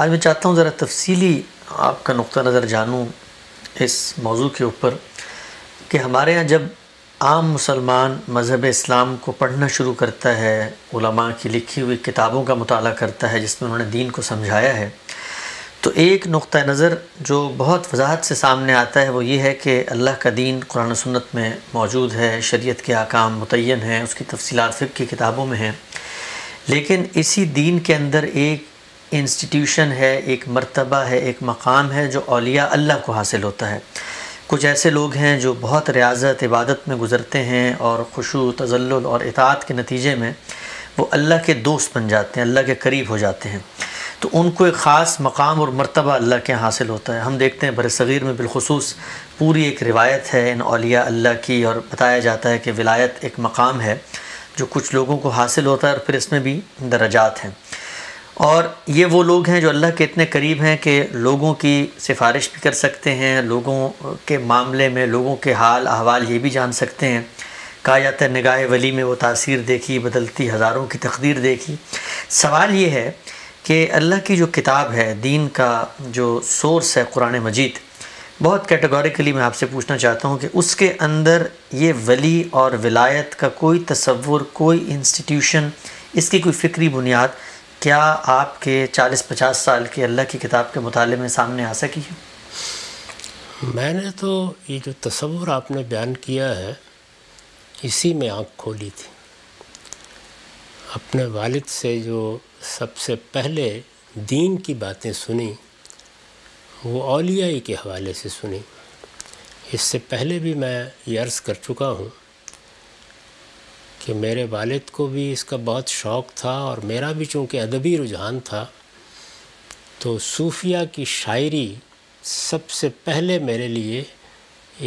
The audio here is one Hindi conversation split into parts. आज मैं चाहता हूँ ज़रा तफसीली आपका नुक्ता नज़र जानूँ इस मौजू के ऊपर कि हमारे यहाँ जब आम मुसलमान मज़हब इस्लाम को पढ़ना शुरू करता है, उलमा की लिखी हुई किताबों का मुताला करता है जिसमें उन्होंने दीन को समझाया है, तो एक नुक्ता नज़र जो बहुत वजाहत से सामने आता है वो ये है कि अल्लाह का दीन कुरान सुन्नत में मौजूद है, शरीयत के आकाम मुतय्यन हैं, उसकी तफसीलात फ़िक़्ह की किताबों में हैं, लेकिन इसी दीन के अंदर एक इंस्टीट्यूशन है, एक मर्तबा है, एक मकाम है जो औलिया अल्लाह को हासिल होता है। कुछ ऐसे लोग हैं जो बहुत रियाजत इबादत में गुज़रते हैं और खुशू तज़ल्लुल और इताअत के नतीजे में वो अल्लाह के दोस्त बन जाते हैं, अल्लाह के करीब हो जाते हैं, तो उनको एक ख़ास मकाम और मर्तबा अल्लाह के यहाँ हासिल होता है। हम देखते हैं बरसग़ीर में बिलखसूस पूरी एक रिवायत है इन औलिया अल्लाह की, और बताया जाता है कि विलायत एक मकाम है जो कुछ लोगों को हासिल होता है और फिर इसमें भी दरजात हैं। और ये वो लोग हैं जो अल्लाह के इतने करीब हैं कि लोगों की सिफारिश भी कर सकते हैं, लोगों के मामले में लोगों के हाल अहवाल ये भी जान सकते हैं। कहा जाता है निगाह वली में वो तासीर देखी, बदलती हज़ारों की तकदीर देखी। सवाल ये है कि अल्लाह की जो किताब है, दीन का जो सोर्स है कुरान मजीद, बहुत कैटेगोरिकली मैं आपसे पूछना चाहता हूँ कि उसके अंदर ये वली और विलायत का कोई तस्वुर, कोई इंस्टीट्यूशन, इसकी कोई फ़िक्री बुनियाद क्या आपके 40-50 साल के अल्लाह की किताब के मुताले में सामने आ सकी है? मैंने तो ये जो तस्वुर आपने बयान किया है इसी में आँख खोली थी। अपने वालिद से जो सबसे पहले दीन की बातें सुनी वो औलियाई के हवाले से सुनी। इससे पहले भी मैं ये अर्ज़ कर चुका हूँ कि मेरे वालिद को भी इसका बहुत शौक़ था और मेरा भी चूँकि अदबी रुझान था तो सूफिया की शायरी सबसे पहले मेरे लिए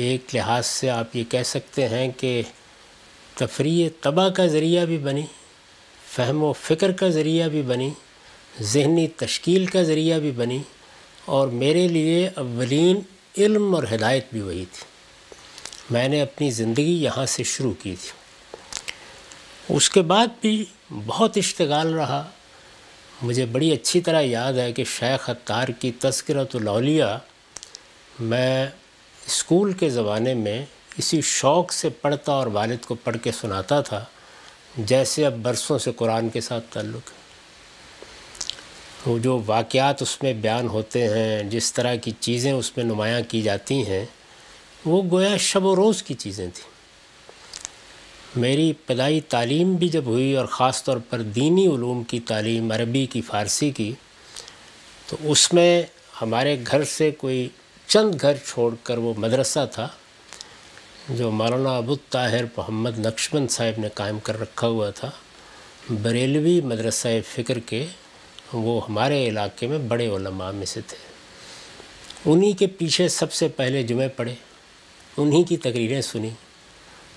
एक लिहाज से आप ये कह सकते हैं कि तफरीह तबा का ज़रिया भी बनी, फ़हम व फ़िक्र का ज़रिया भी बनी, ज़हनी तश्कील का ज़रिया भी बनी, और मेरे लिए अव्वलीन इल्म और हिदायत भी वही थी। मैंने अपनी ज़िंदगी यहाँ से शुरू की थी। उसके बाद भी बहुत इश्तिगाल रहा। मुझे बड़ी अच्छी तरह याद है कि शेख अत्तार की तज़किरतुल औलिया मैं स्कूल के ज़माने में इसी शौक़ से पढ़ता और वालिद को पढ़ के सुनाता था, जैसे अब बरसों से कुरान के साथ ताल्लुक़ है। वो जो वाक़यात उसमें बयान होते हैं, जिस तरह की चीज़ें उसमें नुमायाँ की जाती हैं, वो गोया शब व रोज़ की चीज़ें थीं। मेरी इब्तदाई तालीम भी जब हुई और ख़ास तौर पर दीनी उलूम की तालीम अरबी की, फ़ारसी की, तो उसमें हमारे घर से कोई चंद घर छोड़ कर वो मदरसा था जो मौलाना अबू ताहिर मोहम्मद नक्शमन साहब ने कायम कर रखा हुआ था। बरेलवी मदरसा फ़िक्र के वो हमारे इलाके में बड़े उलमा में से थे। उन्हीं के पीछे सबसे पहले जुमे पढ़े, उन्हीं की तकरीरें सुनी,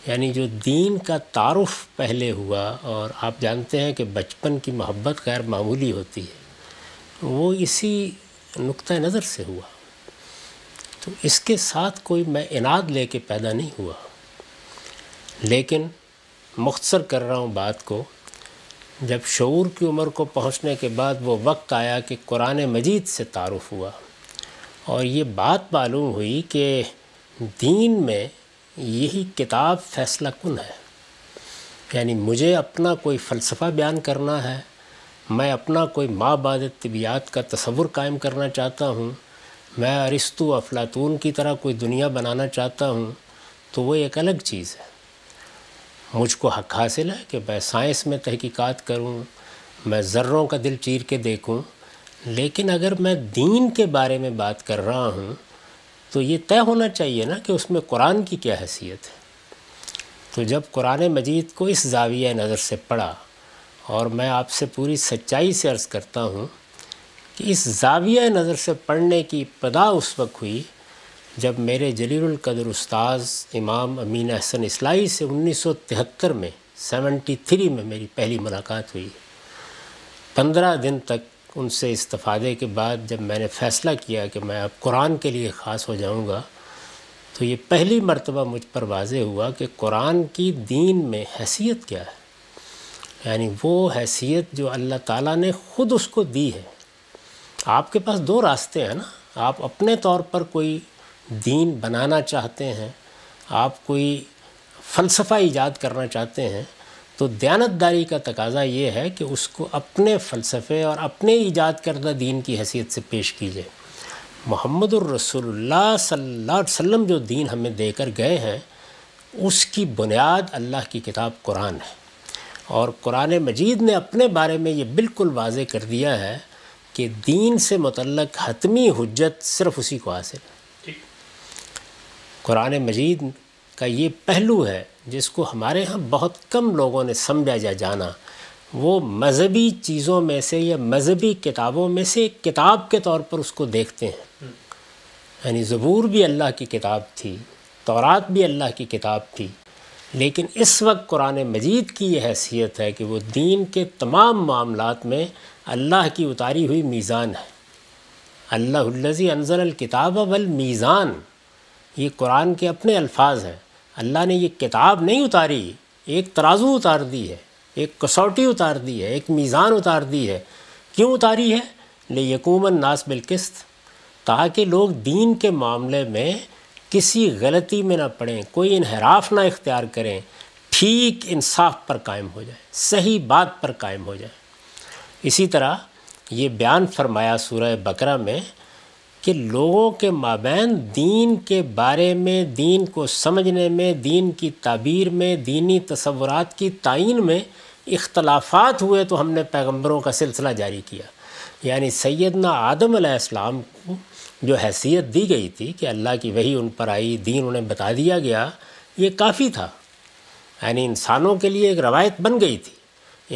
यानी जो दीन का तारुफ पहले हुआ। और आप जानते हैं कि बचपन की मोहब्बत गैर मामूली होती है, वो इसी नुक्ता नज़र से हुआ। तो इसके साथ कोई मैं इनाद लेके पैदा नहीं हुआ। लेकिन मुख्तसर कर रहा हूँ बात को, जब शऊर की उम्र को पहुँचने के बाद वो वक्त आया कि कुरान मजीद से तारुफ़ हुआ और ये बात मालूम हुई कि दीन में यही किताब फ़ैसला कुन है। यानी मुझे अपना कोई फ़लसफ़ा बयान करना है, मैं अपना कोई माबाद तबीयात का तस्वुर कायम करना चाहता हूँ, मैं अरिस्तु अफलातून की तरह कोई दुनिया बनाना चाहता हूँ, तो वो एक अलग चीज़ है। मुझको हक हासिल है कि मैं साइंस में तहकीकात करूँ, मैं ज़र्रों का दिल चीर के देखूँ, लेकिन अगर मैं दीन के बारे में बात कर रहा हूँ तो ये तय होना चाहिए ना कि उसमें कुरान की क्या हैसियत है। तो जब कुरान मजीद को इस ज़ाविया नज़र से पढ़ा, और मैं आपसे पूरी सच्चाई से अर्ज़ करता हूँ कि इस ज़ाविया नज़र से पढ़ने की इब्तिदा उस वक्त हुई जब मेरे जलीलुल क़द्र उस्ताद इमाम अमीन अहसन इस्लाही से 1973 में 73 में मेरी पहली मुलाकात हुई। 15 दिन तक उनसे इस्तफ़ादे के बाद जब मैंने फ़ैसला किया कि मैं अब कुरान के लिए ख़ास हो जाऊँगा, तो ये पहली मरतबा मुझ पर वाज़े हुआ कि कुरान की दीन में हैसियत क्या है। यानी वो हैसियत जो अल्लाह ताला ने ख़ुद उसको दी है, आपके पास दो रास्ते हैं ना, आप अपने तौर पर कोई दीन बनाना चाहते हैं, आप कोई फ़लसफ़ा ईजाद करना चाहते हैं, तो दयानतदारी का तकाज़ा ये है कि उसको अपने फ़लसफ़े और अपने ईजाद करदा दीन की हैसियत से पेश कीजिए। मुहम्मदुर रसूलुल्लाह सल्लल्लाहु अलैहि वसल्लम जो दीन हमें देकर गए हैं उसकी बुनियाद अल्लाह की किताब कुरान है, और कुरान मजीद ने अपने बारे में ये बिल्कुल वाज़े कर दिया है कि दीन से मुतल्लक़ हतमी हुज्जत सिर्फ़ उसी को हासिल है। कुरान मजीद का ये पहलू है जिसको हमारे यहाँ बहुत कम लोगों ने समझा या जाना। वो मजहबी चीज़ों में से या मजहबी किताबों में से एक किताब के तौर पर उसको देखते हैं। यानी ज़बूर भी अल्लाह की किताब थी, तौरात भी अल्लाह की किताब थी, लेकिन इस वक्त कुरान मजीद की ये हैसियत है कि वो दीन के तमाम मामलात में अल्लाह की उतारी हुई मीज़ान है। अल्लाहुल्लज़ी अंज़लल किताब वल मीज़ान, ये कुरान के अपने अल्फाज हैं। अल्लाह ने ये किताब नहीं उतारी, एक तराजू उतार दी है, एक कसौटी उतार दी है, एक मीज़ान उतार दी है। क्यों उतारी है? लियकूमन नास बिलकिस्त, ताकि लोग दीन के मामले में किसी गलती में ना पड़ें, कोई इन्हराफ ना इख्तियार करें, ठीक इंसाफ पर कायम हो जाए, सही बात पर कायम हो जाए। इसी तरह ये बयान फरमाया सूरह बकरा में कि लोगों के माबैन दीन के बारे में, दीन को समझने में, दीन की ताबीर में, दीनी तसव्वुरात की तायीन में इख्तलाफात हुए तो हमने पैगंबरों का सिलसिला जारी किया। यानी सैयदना आदम अलैहिस्सलाम को जो हैसियत दी गई थी कि अल्लाह की वही उन पर आई, दीन उन्हें बता दिया गया, ये काफ़ी था। यानी इंसानों के लिए एक रवायत बन गई थी।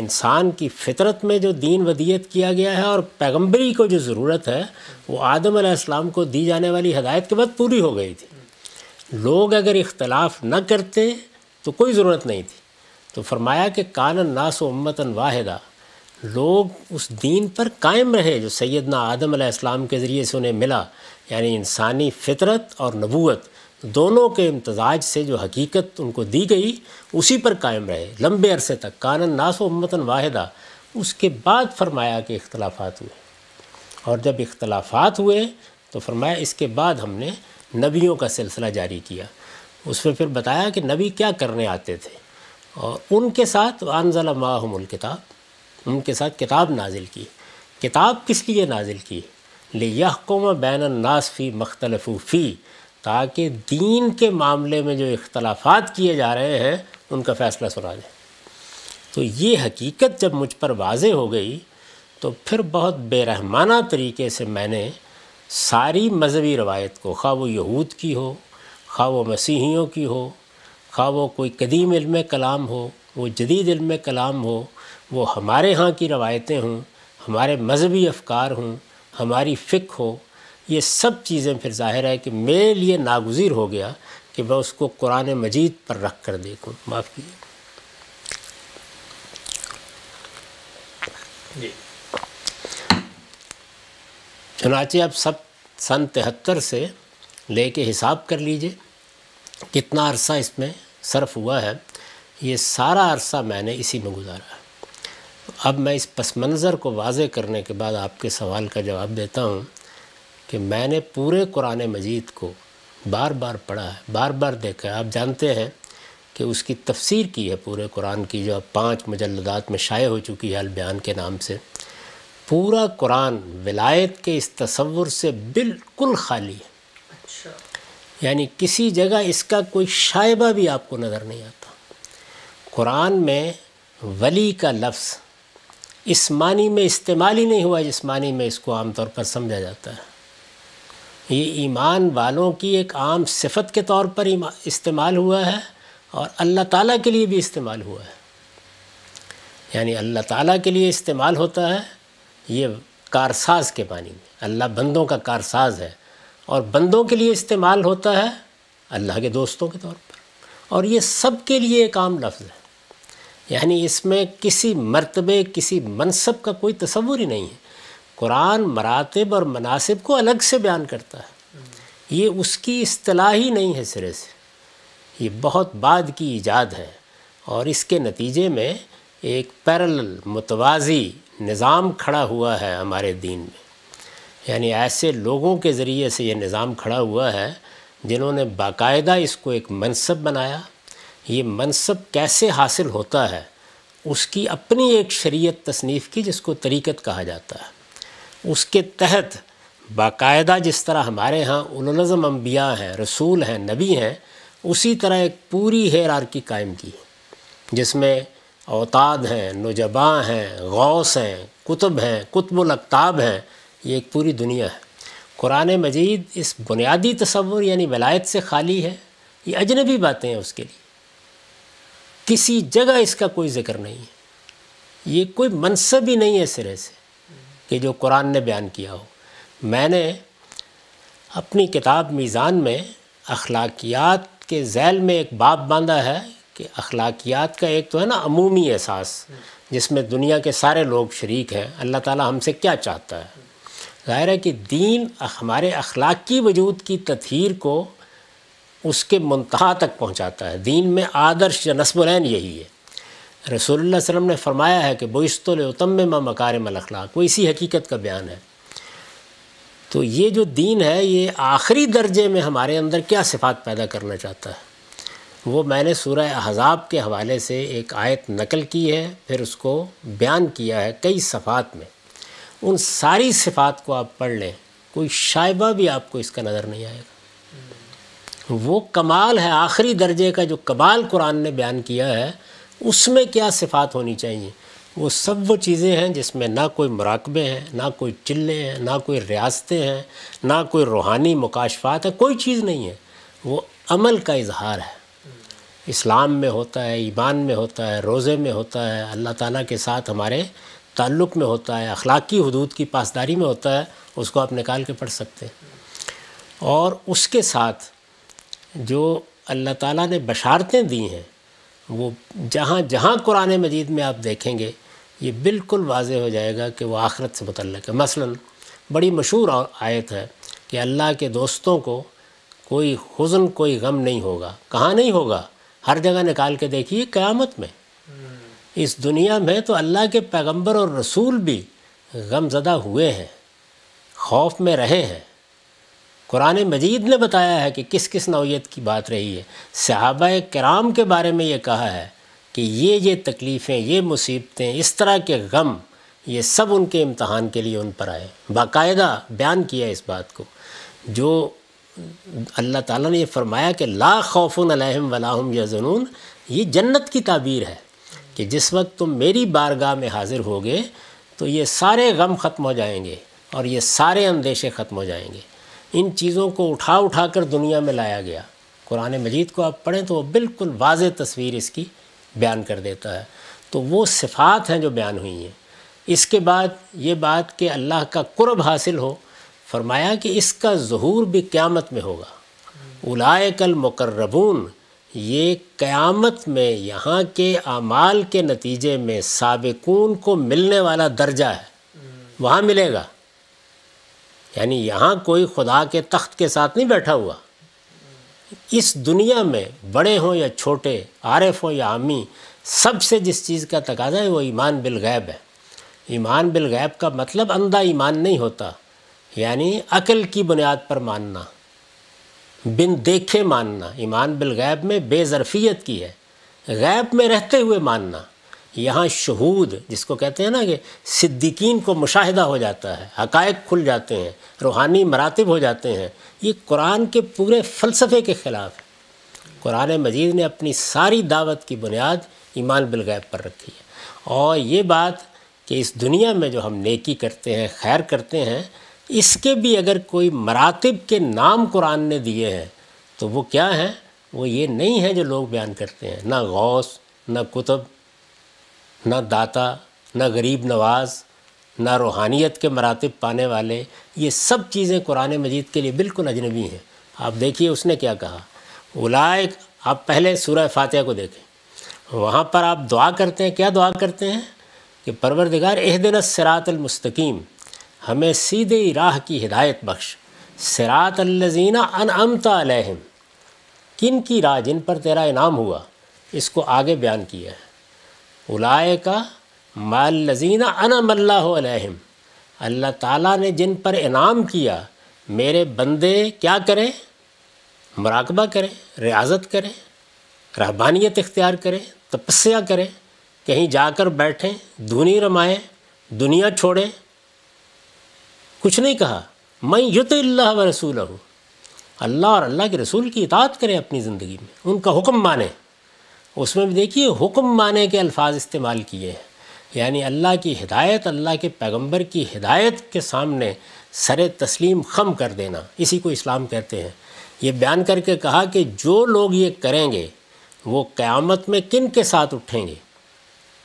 इंसान की फितरत में जो दीन वदियत किया गया है और पैगंबरी को जो ज़रूरत है वो आदम अलैहिस्सलाम को दी जाने वाली हदायत के बाद पूरी हो गई थी। लोग अगर इख्तलाफ न करते तो कोई ज़रूरत नहीं थी। तो फरमाया कि कानन नास उम्मतन वाहिदा, लोग उस दीन पर कायम रहे जो सैयदना आदम अलैहिस्सलाम के ज़रिए से उन्हें मिला। यानी इंसानी फितरत और नबूवत दोनों के इम्तज़ाज से जो हकीकत उनको दी गई उसी पर कायम रहे लंबे अरसे तक। कानन नास उम्मतन वाहिदा। उसके बाद फरमाया कि इख्तलाफात हुए, और जब इख्तलाफात हुए तो फरमाया इसके बाद हमने नबियों का सिलसिला जारी किया। उसमें फिर बताया कि नबी क्या करने आते थे, और उनके साथ अनज़ल माहुमुल किताब, उनके साथ किताब नाजिल की। किताब किस लिए नाजिल की? लियहकुम बैनन नास फी मख्तलफू फी, ताकि दीन के मामले में जो इख्तलाफात किए जा रहे हैं उनका फ़ैसला सुना जाए। तो ये हकीकत जब मुझ पर वाज़े हो गई तो फिर बहुत बेरहमाना तरीके से मैंने सारी मजहबी रवायत को, खा वो यहूद की हो, खा वो मसीहियों की हो, खा वो कोई कदीम इल्म कलाम हो, वो जदीद इल्म कलाम हो, वो हमारे यहाँ की रवायतें हों, हमारे मजहबी अफकार हों, हमारी फ़िक़्ह हो, ये सब चीज़ें फिर ज़ाहिर है कि मेरे लिए नागुज़ीर हो गया कि मैं उसको कुरान मजीद पर रख कर देखूँ। माफ़ कीजिए। चुनाचे अब सब सन 73 से लेके हिसाब कर लीजिए कितना अरसा इसमें सर्फ हुआ है। ये सारा अरसा मैंने इसी में गुजारा है। अब मैं इस पस मंज़र को वाज़े करने के बाद आपके सवाल का जवाब देता हूँ कि मैंने पूरे कुरान मजीद को बार बार पढ़ा है, बार बार देखा है। आप जानते हैं कि उसकी तफसीर की है पूरे कुरान की, जो 5 मुजल्लदात में शाये हो चुकी है अल-बयान के नाम से। पूरा कुरान विलायत के इस तसव्वुर से बिल्कुल खाली है। अच्छा। यानी किसी जगह इसका कोई शायबा भी आपको नज़र नहीं आता। कुरान में वली का लफ्ज़ इस मानी में इस्तेमाल ही नहीं हुआ जिस मानी में इसको आम तौर पर समझा जाता है। ये ईमान वालों की एक आम सिफत के तौर पर इस्तेमाल हुआ है, और अल्लाह ताला के लिए भी इस्तेमाल हुआ है। यानी अल्लाह ताला के लिए इस्तेमाल होता है ये कारसाज के मानी में, अल्लाह बंदों का कारसाज है, और बंदों के लिए इस्तेमाल होता है अल्लाह के दोस्तों के तौर पर, और ये सब के लिए एक आम लफ्ज़ है। यानी इसमें किसी मर्तबे, किसी मनसब का कोई तसव्वुर ही नहीं है। कुरान मरातब और मनासिब को अलग से बयान करता है। ये उसकी इस्तिलाह ही नहीं है सिरे से, ये बहुत बाद की ईजाद है, और इसके नतीजे में एक पैरेलल मुतवाज़ी निज़ाम खड़ा हुआ है हमारे दीन में। यानी ऐसे लोगों के ज़रिए से ये निज़ाम खड़ा हुआ है जिन्होंने बाकायदा इसको एक मनसब बनाया। ये मनसब कैसे हासिल होता है उसकी अपनी एक शरीयत तसनीफ़ की जिसको तरीक़त कहा जाता है। उसके तहत बाकायदा जिस तरह हमारे यहाँ उलज़म अम्बिया हैं, रसूल हैं, नबी हैं, उसी तरह एक पूरी हेरार्की कायम की जिसमें औताद हैं, नुजबा हैं, गौस हैं, कुतुब हैं, कुतुबुल अक्ताब हैं, ये एक पूरी दुनिया है। कुरान मजीद इस बुनियादी तसव्वुर यानी वलायत से खाली है, ये अजनबी बातें हैं उसके लिए। किसी जगह इसका कोई ज़िक्र नहीं है, ये कोई मनसब ही नहीं है सिरे से कि जो कुरान ने बयान किया हो। मैंने अपनी किताब मीज़ान में अखलाकियात के झैल में एक बाब बांधा है कि अखलाकियात का एक तो है ना अमूमी एहसास जिसमें दुनिया के सारे लोग शरीक हैं, अल्लाह ताला हमसे क्या चाहता है। ज़ाहिर है कि दीन हमारे अखलाकी वजूद की तत्हीर को उसके मुंतहा तक पहुँचाता है। दीन में आदर्श या नस्बुलैन यही है। रसूलुल्लाह सल्लल्लाहु अलैहि वसल्लम ने फ़रमाया है कि बुइस्तो लियुतम्मिमा मकारिमल अखलाक, वो इसी हकीकत का बयान है। तो ये जो दीन है ये आखिरी दर्जे में हमारे अंदर क्या सिफात पैदा करना चाहता है, वो मैंने सूरह अहज़ाब के हवाले से एक आयत नकल की है, फिर उसको बयान किया है कई सफ़ात में। उन सारी सिफात को आप पढ़ लें, कोई शाइबा भी आपको इसका नज़र नहीं आएगा। वो कमाल है, आखिरी दर्जे का जो कमाल कुरान ने बयान किया है उसमें क्या सिफात होनी चाहिए, वो सब वो चीज़ें हैं जिसमें ना कोई मुराकबे हैं, ना कोई चिल्ले हैं, ना कोई रियासतें हैं, ना कोई रूहानी मुकाशफात है, कोई चीज़ नहीं है। वो अमल का इजहार है, इस्लाम में होता है, ईमान में होता है, रोज़े में होता है, अल्लाह ताला के साथ हमारे ताल्लुक़ में होता है, अखलाकी हुदूद की पासदारी में होता है। उसको आप निकाल के पढ़ सकते हैं। और उसके साथ जो अल्लाह ताला ने बशारतें दी हैं वो जहाँ जहाँ कुरान मजीद में आप देखेंगे ये बिल्कुल वाज़े हो जाएगा कि वो आखरत से मुतल्लिक़ है। मसलन बड़ी मशहूर आयत है कि अल्लाह के दोस्तों को कोई हुज़्न कोई गम नहीं होगा। कहाँ नहीं होगा? हर जगह निकाल के देखिए क़यामत में। इस दुनिया में तो अल्लाह के पैगंबर और रसूल भी गमज़दा हुए हैं, खौफ में रहे हैं। कुरान मजीद ने बताया है कि किस किस नौयत की बात रही है। सहाबाए किराम के बारे में ये कहा है कि ये तकलीफ़ें, ये मुसीबतें, इस तरह के गम, ये सब उनके इम्तहान के लिए उन पर आए। बाकायदा बयान किया इस बात को। जो अल्लाह ताला ने ये फ़रमाया कि ला खौफुन अलैहिम वला हुम यहज़नून, ये जन्नत की ताबीर है कि जिस वक्त तुम मेरी बारगाह में हाज़िर होगे तो ये सारे गम ख़त्म हो जाएंगे और ये सारे अंदेशे ख़त्म हो जाएंगे। इन चीज़ों को उठा उठा कर दुनिया में लाया गया। कुरान मजीद को आप पढ़ें तो वो बिल्कुल वाज़ेह तस्वीर इसकी बयान कर देता है। तो वो सिफ़ात हैं जो बयान हुई हैं। इसके बाद ये बात कि अल्लाह का कुर्ब हासिल हो, फरमाया कि इसका ज़ुहूर भी क़यामत में होगा। उलाएकल मुकर्रबून, ये क़यामत में यहाँ के आमाल के नतीजे में साबिकून को मिलने वाला दर्जा है, वहाँ मिलेगा। यानी यहाँ कोई खुदा के तख्त के साथ नहीं बैठा हुआ। इस दुनिया में बड़े हों या छोटे, आरिफ हों या आमी, सबसे जिस चीज़ का तकाज़ा है वो ईमान बिल गैब है। ईमान बिल गैब का मतलब अंधा ईमान नहीं होता, यानी अकल की बुनियाद पर मानना, बिन देखे मानना। ईमान बिल गैब में बेज़रफ़ियत की है, गैब में रहते हुए मानना। यहाँ शहूद जिसको कहते हैं ना कि सिद्दीकीन को मुशाहिदा हो जाता है, हक़ाइक़ खुल जाते हैं, रूहानी मरातब हो जाते हैं। ये कुरान के पूरे फ़लसफ़े के ख़िलाफ़ है। कुरान मजीद ने अपनी सारी दावत की बुनियाद ईमान बिल गैब पर रखी है। और ये बात कि इस दुनिया में जो हम नेकी करते हैं, खैर करते हैं, इसके भी अगर कोई मरातब के नाम कुरान ने दिए हैं तो वो क्या हैं? वो ये नहीं है जो लोग बयान करते हैं, ना गौस, ना कुतुब, ना दाता, ना गरीब नवाज, ना रूहानियत के मरातब पाने वाले। ये सब चीज़ें कुरान मजीद के लिए बिल्कुल अजनबी हैं। आप देखिए उसने क्या कहा। उलाइक, आप पहले सूरह फातिहा को देखें, वहाँ पर आप दुआ करते हैं। क्या दुआ करते हैं? कि परवरदिगार इहदिनस सिरातल मुस्तकीम, हमें सीधे राह की हिदायत बख्श। सिरात अल्लज़ीना अनअमत अलैहिम, किन की राह? जिन पर तेरा इनाम हुआ। इसको आगे बयान किया है। उलाए का माल लजीना अनमल्लाहु अलैहिम, अल्लाह ताला ने जिन पर इनाम किया, मेरे बंदे क्या करें, मुराकबा करें, रियाजत करें, रहबानियत इख्तियार करें, तपस्या करें, कहीं जाकर बैठें, धुनी रमाएँ, दुनिया छोड़ें। कुछ नहीं कहा। मैं युतिल्लाह व रसूलहू, अल्लाह और अल्लाह के रसूल की इताअत करें अपनी ज़िंदगी में, उनका हुक्म माने। उसमें भी देखिए हुक्म माने के अल्फाज इस्तेमाल किए हैं, यानी अल्लाह की हिदायत, अल्लाह के पैगंबर की हिदायत के सामने सरे तस्लीम खम कर देना, इसी को इस्लाम कहते हैं। ये बयान करके कहा कि जो लोग ये करेंगे वो क़यामत में किन के साथ उठेंगे,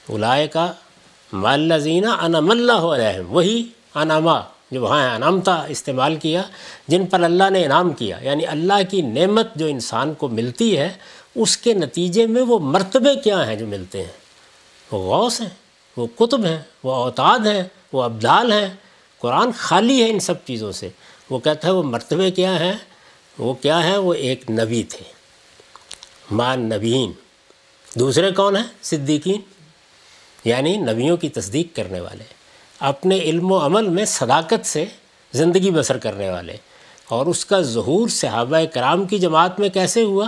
उलाए का माल्लज़ीना अनमल्लाहु अलैहिम, वही अनामा जो वहाँ अनामता इस्तेमाल किया, जिन पर अल्लाह ने इनाम किया, यानी अल्लाह की नेमत जो इंसान को मिलती है उसके नतीजे में वो मर्तबे क्या हैं जो मिलते हैं। वो गौस हैं, वो कुतुब हैं, वो औताद हैं, वो अब्दाल हैं। कुरान खाली है इन सब चीज़ों से। वो कहता है वो मर्तबे क्या हैं, वो क्या हैं, वो एक नबी थे, मान नबीन। दूसरे कौन हैं, सिद्दीकीन, यानी नबियों की तस्दीक करने वाले, अपने इल्म और अमल में सदाकत से ज़िंदगी बसर करने वाले। और उसका ज़हूर सहाबाए कराम की जमात में कैसे हुआ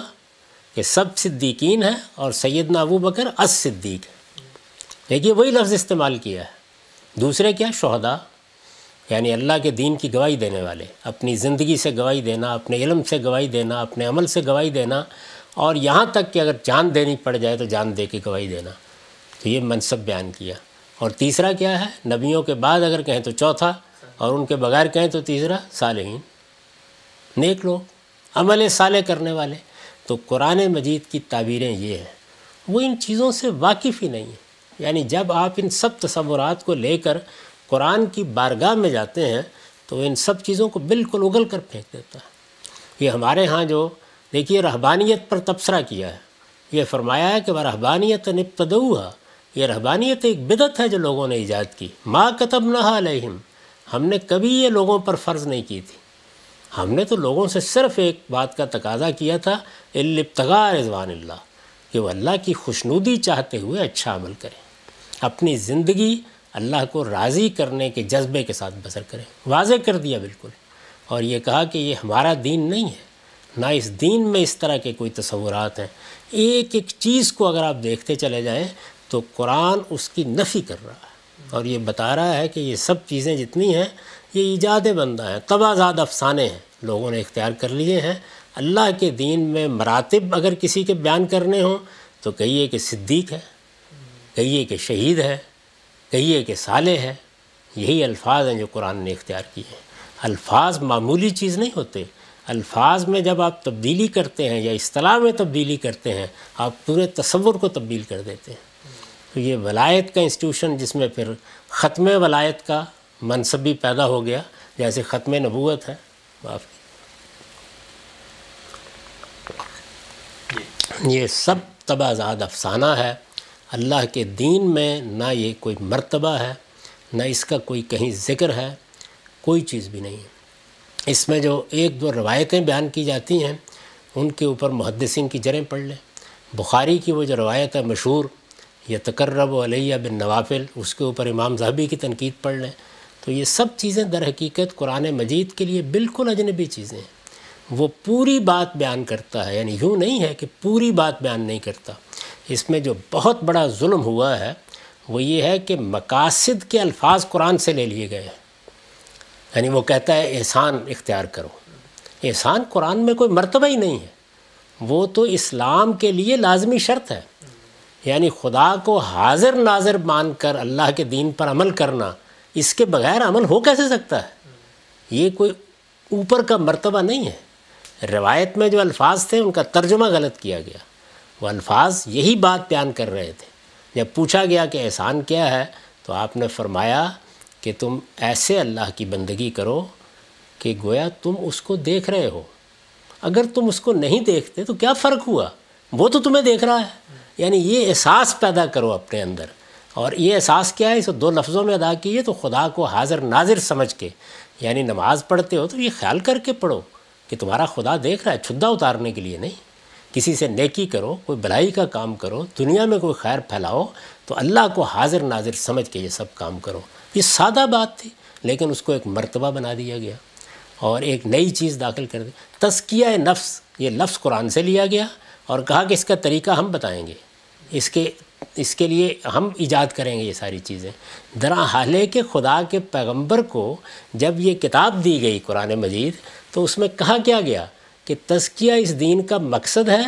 कि सब सिद्दीकीन हैं और सैयदना अबू बकर अस-सिद्दीक। देखिए वही लफ्ज़ इस्तेमाल किया है। दूसरे क्या, शुहदा, यानी अल्लाह के दीन की गवाही देने वाले, अपनी ज़िंदगी से गवाही देना, अपने इल्म से गवाही देना, अपने अमल से गवाही देना, और यहाँ तक कि अगर जान देनी पड़ जाए तो जान दे के गवाही देना। तो ये मनसब बयान किया। और तीसरा क्या है, नबियों के बाद अगर कहें तो चौथा, और उनके बगैर कहें तो तीसरा, सालेहीन, नेक लोग, अमल साले करने वाले। तो कुरान मजीद की ताबीरें ये हैं। वो इन चीज़ों से वाकिफ़ ही नहीं है। यानी जब आप इन सब तसव्वुरात को लेकर कुरान की बारगाह में जाते हैं तो इन सब चीज़ों को बिल्कुल उगल कर फेंक देता है। ये हमारे यहाँ जो देखिए रहबानियत पर तबसरा किया है, ये फरमाया है कि वह रहबानियत निब्तदऊहा, ये रहबानियत एक बिदत है जो लोगों ने ईजाद की। मा कतबनाहा अलैहिम, हमने कभी ये लोगों पर फ़र्ज़ नहीं की थी। हमने तो लोगों से सिर्फ़ एक बात का तकाज़ा किया था, इल्लिब्तिगा रिज़वानिल्लाह, कि वह अल्लाह की खुशनूदी चाहते हुए अच्छा अमल करें, अपनी ज़िंदगी अल्लाह को राज़ी करने के जज्बे के साथ बसर करें। वाज़े कर दिया बिल्कुल। और ये कहा कि ये हमारा दीन नहीं है, ना इस दीन में इस तरह के कोई तसव्वुरात हैं। एक एक चीज़ को अगर आप देखते चले जाएं तो कुरान उसकी नफ़ी कर रहा है और ये बता रहा है कि ये सब चीज़ें जितनी हैं ये ईजाद बंदा हैं, तबाज़ाद अफसाने हैं, लोगों ने इख्तियार कर लिए हैं। अल्लाह के दीन में मरातब अगर किसी के बयान करने हों तो कहिए कि सिद्दीक है, कहिए कि शहीद है, कहिए कि साले है। यही अल्फाज हैं जो कुरान ने इख्तियार किए हैं। अल्फाज मामूली चीज़ नहीं होते। अल्फाज में जब आप तब्दीली करते हैं या इस्तिलाह में तब्दीली करते हैं, आप पूरे तसव्वुर को तब्दील कर देते हैं। तो ये वलायत का इंस्टीट्यूशन, जिसमें फिर ख़त्म वलायत का मनसब भी पैदा हो गया, जैसे ख़त्म नबूवत है। ये सब तबाज़ाद अफसाना है। अल्लाह के दीन में ना ये कोई मर्तबा है, ना इसका कोई कहीं ज़िक्र है, कोई चीज़ भी नहीं है। इसमें जो एक दो रवायतें बयान की जाती हैं उनके ऊपर मुहद्दिसीन की जरें पढ़ लें। बुखारी की वो जो रवायत है मशहूर, या तकर्रब अलैया बिन नवाफिल, उसके ऊपर इमाम ज़हबी की तनकीद पढ़ लें। तो ये सब चीज़ें दर हकीकत कुरान मजीद के लिए बिल्कुल अजनबी चीज़ें हैं। वो पूरी बात बयान करता है, यानी यूँ नहीं है कि पूरी बात बयान नहीं करता। इसमें जो बहुत बड़ा जुल्म हुआ है वो ये है कि मकासिद के अल्फाज कुरान से ले लिए गए हैं। यानी वो कहता है एहसान इख्तियार करो। एहसान कुरान में कोई मर्तबा ही नहीं है, वो तो इस्लाम के लिए लाजमी शर्त है। यानी खुदा को हाजिर नाजिर मानकर अल्लाह के दीन पर अमल करना, इसके बग़ैर अमल हो कैसे सकता है? ये कोई ऊपर का मर्तबा नहीं है। रिवायत में जो अल्फाज थे उनका तर्जुमा गलत किया गया। वो अल्फाज यही बात बयान कर रहे थे। जब पूछा गया कि एहसान क्या है तो आपने फरमाया कि तुम ऐसे अल्लाह की बंदगी करो कि गोया तुम उसको देख रहे हो। अगर तुम उसको नहीं देखते तो क्या फ़र्क हुआ, वो तो तुम्हें देख रहा है। यानी ये एहसास पैदा करो अपने अंदर। और ये एहसास क्या है, इसको दो लफ्ज़ों में अदा किए तो खुदा को हाजिर नाजिर समझ के। यानी नमाज़ पढ़ते हो तो ये ख्याल करके पढ़ो कि तुम्हारा खुदा देख रहा है, छुद्दा उतारने के लिए नहीं। किसी से नेकी करो, कोई भलाई का काम करो, दुनिया में कोई खैर फैलाओ, तो अल्लाह को हाजिर नाजिर समझ के ये सब काम करो। ये सादा बात थी, लेकिन उसको एक मर्तबा बना दिया गया और एक नई चीज़ दाखिल कर दी। तज़किया नफ्स, ये लफ्ज़ कुरान से लिया गया और कहा कि इसका तरीका हम बताएंगे, इसके लिए हम ईजाद करेंगे ये सारी चीज़ें। दरा हाले के खुदा के पैगंबर को जब ये किताब दी गई कुरान मजीद, तो उसमें कहा क्या गया कि तज़किया इस दीन का मकसद है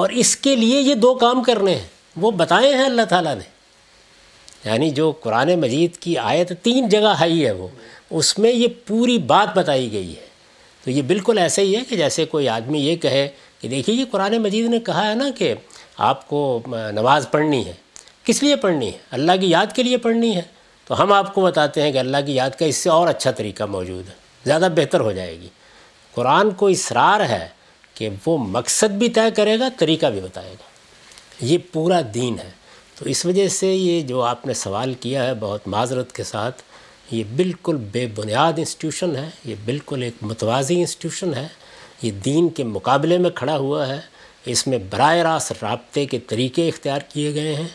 और इसके लिए ये दो काम करने हैं, वो बताए हैं अल्लाह ताला ने। यानी जो कुरान मजीद की आयत 3 जगह आई है, वो उसमें ये पूरी बात बताई गई है। तो ये बिल्कुल ऐसे ही है कि जैसे कोई आदमी ये कहे कि देखिए ये कुरान मजीद ने कहा है ना कि आपको नमाज़ पढ़नी है, किस लिए पढ़नी है? अल्लाह की याद के लिए पढ़नी है। तो हम आपको बताते हैं कि अल्लाह की याद का इससे और अच्छा तरीका मौजूद है, ज़्यादा बेहतर हो जाएगी। कुरान को इसरार है कि वो मकसद भी तय करेगा, तरीका भी बताएगा। ये पूरा दीन है। तो इस वजह से ये जो आपने सवाल किया है, बहुत माजरत के साथ, ये बिल्कुल बेबुनियाद इंस्टीट्यूशन है, ये बिल्कुल एक मुतवाज़ी इंस्टीट्यूशन है। ये दीन के मुकाबले में खड़ा हुआ है। इसमें बराह रास्त राब्ते के तरीके इख्तियार किए गए हैं।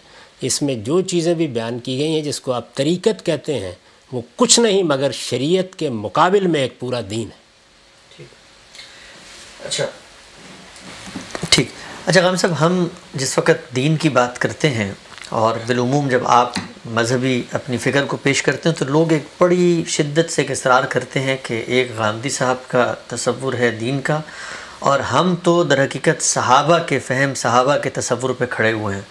इसमें जो चीज़ें भी बयान की गई हैं जिसको आप तरीक़त कहते हैं, वो कुछ नहीं मगर शरीयत के मुकाबले में एक पूरा दीन है। अच्छा, ठीक। अच्छा ग़ाम साहब, हम जिस वक्त दीन की बात करते हैं और बिलूमूम जब आप मजहबी अपनी फ़िक्र को पेश करते हैं, तो लोग एक बड़ी शिद्दत से इसरार करते हैं कि एक गांधी साहब का तसव्वुर है दीन का, और हम तो दरहकीकत सहाबा के फ़हम, सहाबा के तसव्वुर पे खड़े हुए हैं।